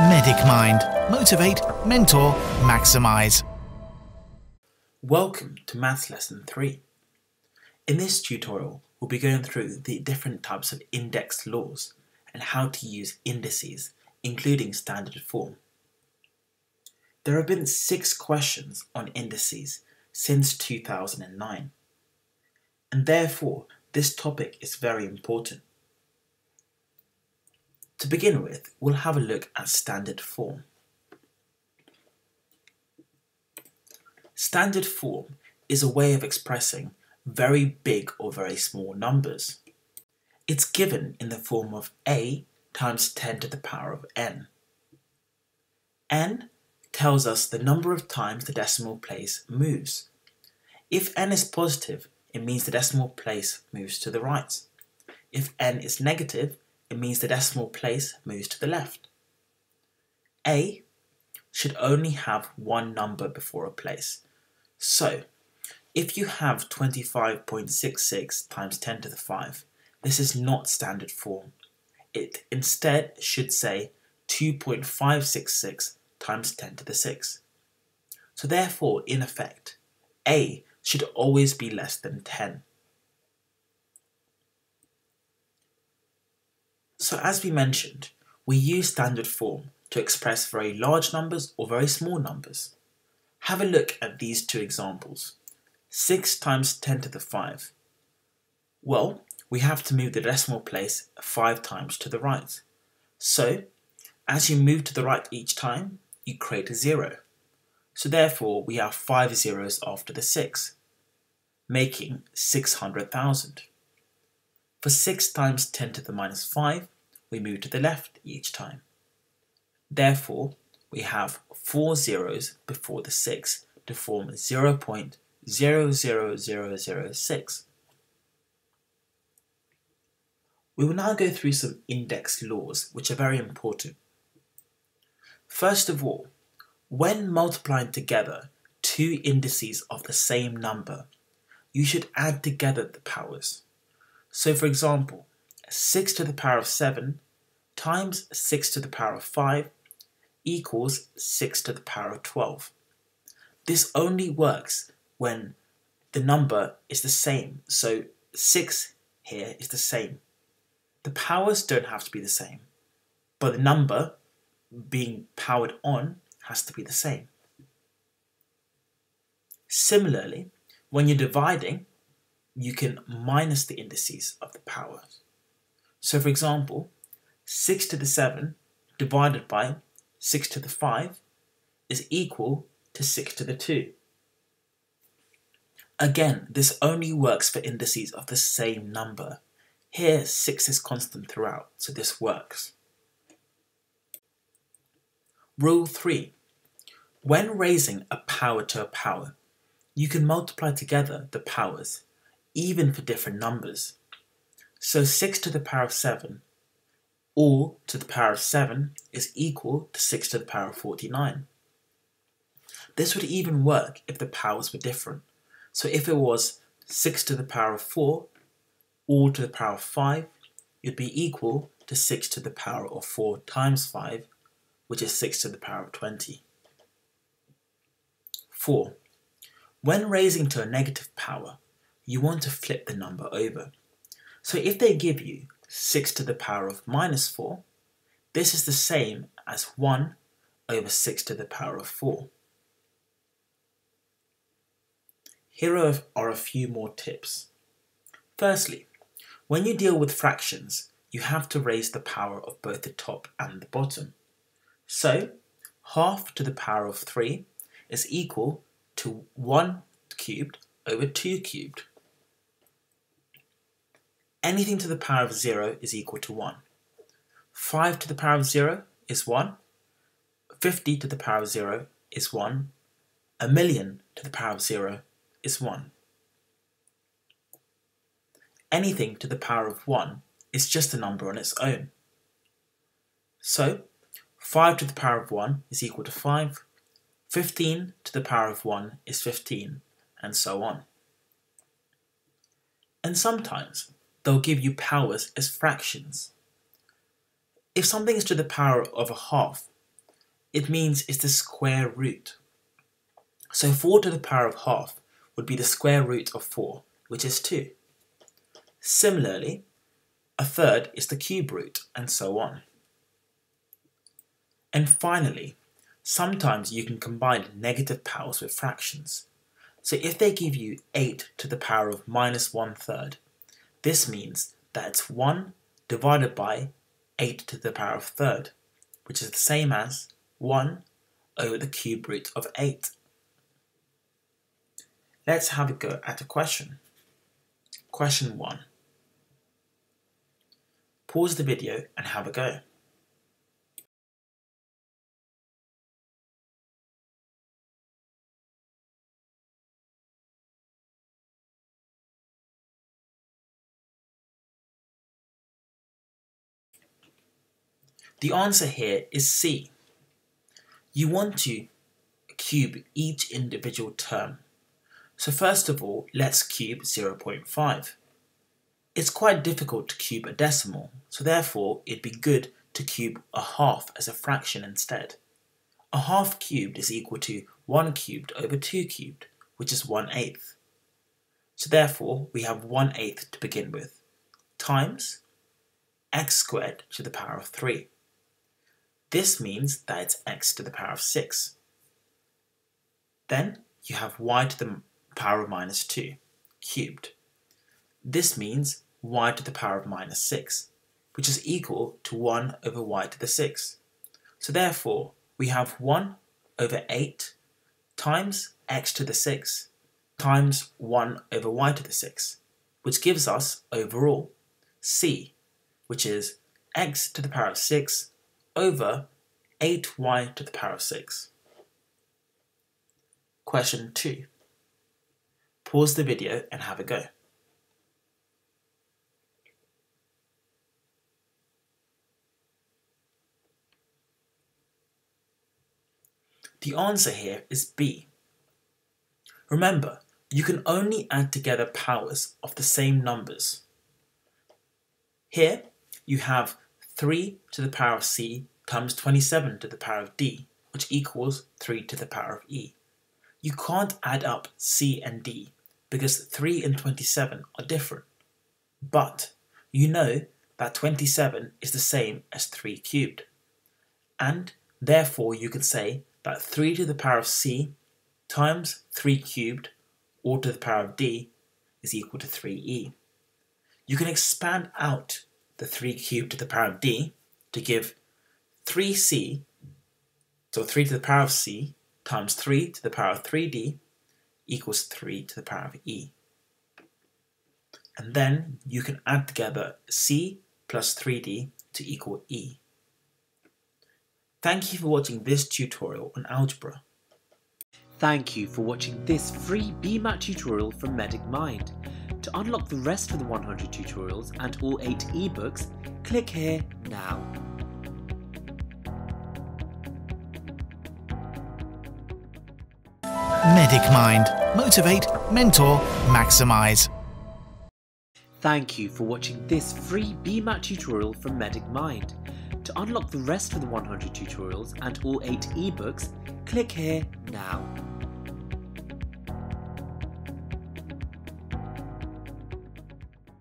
Medic Mind. Motivate, mentor, maximize. Welcome to Maths Lesson 3. In this tutorial, we'll be going through the different types of index laws and how to use indices, including standard form. There have been 6 questions on indices since 2009, and therefore this topic is very important. To begin with, we'll have a look at standard form. Standard form is a way of expressing very big or very small numbers. It's given in the form of a times 10 to the power of n. n tells us the number of times the decimal place moves. If n is positive, it means the decimal place moves to the right. If n is negative, it means the decimal place moves to the left. A should only have one number before a place. So, if you have 25.66 times 10 to the 5, this is not standard form. It instead should say 2.566 times 10 to the 6. So therefore, in effect, A should always be less than 10. So as we mentioned, we use standard form to express very large numbers or very small numbers. Have a look at these two examples. 6 times 10 to the 5. Well, we have to move the decimal place 5 times to the right. So, as you move to the right each time, you create a 0. So therefore, we have 5 zeros after the 6, making 600,000. For 6 times 10 to the minus 5, we move to the left each time. Therefore, we have 4 zeros before the 6 to form 0.00006. We will now go through some index laws, which are very important. First of all, when multiplying together two indices of the same number, you should add together the powers. So for example, 6 to the power of 7 times 6 to the power of 5 equals 6 to the power of 12. This only works when the number is the same, so 6 here is the same. The powers don't have to be the same, but the number being powered on has to be the same. Similarly, when you're dividing, you can minus the indices of the powers. So for example, 6 to the 7 divided by 6 to the 5 is equal to 6 to the 2. Again, this only works for indices of the same number. Here, 6 is constant throughout, so this works. Rule 3. When raising a power to a power, you can multiply together the powers, even for different numbers. So 6 to the power of 7 all to the power of 7 is equal to 6 to the power of 49. This would even work if the powers were different. So if it was 6 to the power of 4 all to the power of 5, it would be equal to 6 to the power of 4 times 5, which is 6 to the power of 20. 4. When raising to a negative power, you want to flip the number over. So if they give you 6 to the power of minus 4, this is the same as 1 over 6 to the power of 4. Here are a few more tips. Firstly, when you deal with fractions, you have to raise the power of both the top and the bottom. So, half to the power of 3 is equal to 1 cubed over 2 cubed. Anything to the power of 0 is equal to 1. 5 to the power of 0 is 1. 50 to the power of 0 is 1. 1,000,000 to the power of 0 is 1. Anything to the power of 1 is just a number on its own. So, 5 to the power of 1 is equal to 5. 15 to the power of 1 is 15, and so on. And sometimes they'll give you powers as fractions. If something is to the power of a half, it means it's the square root. So 4 to the power of half would be the square root of 4, which is 2. Similarly, a third is the cube root, and so on. And finally, sometimes you can combine negative powers with fractions. So if they give you 8 to the power of -1/3, this means that it's 1 divided by 8 to the power of third, which is the same as 1 over the cube root of 8. Let's have a go at a question. Question 1. Pause the video and have a go. The answer here is C. You want to cube each individual term. So first of all, let's cube 0.5. It's quite difficult to cube a decimal, so therefore it'd be good to cube a half as a fraction instead. A half cubed is equal to 1 cubed over 2 cubed, which is 1/8. So therefore we have 1/8 to begin with, times x squared to the power of 3. This means that it's x to the power of 6. Then you have y to the power of -2 cubed. This means y to the power of -6, which is equal to 1 over y to the 6. So therefore, we have 1 over 8 times x to the 6 times 1 over y to the 6, which gives us, overall, c, which is x to the power of 6 over 8y to the power of 6. Question 2. Pause the video and have a go. The answer here is B. Remember, you can only add together powers of the same numbers. Here you have 3 to the power of C times 27 to the power of D, which equals 3 to the power of E. You can't add up C and D because 3 and 27 are different. But you know that 27 is the same as 3 cubed. And therefore you can say that 3 to the power of C times 3 cubed, or to the power of D, is equal to 3e. You can expand out the 3 cubed to the power of D to give 3c, so 3 to the power of C times 3 to the power of 3d equals 3 to the power of e. And then you can add together c plus 3d to equal e. Thank you for watching this tutorial on algebra. Thank you for watching this free BMAT tutorial from Medic Mind. To unlock the rest of the 100 tutorials and all 8 ebooks, click here now. Medic Mind. Motivate, mentor, maximize. Thank you for watching this free BMAT tutorial from Medic Mind. To unlock the rest of the 100 tutorials and all 8 ebooks, click here now.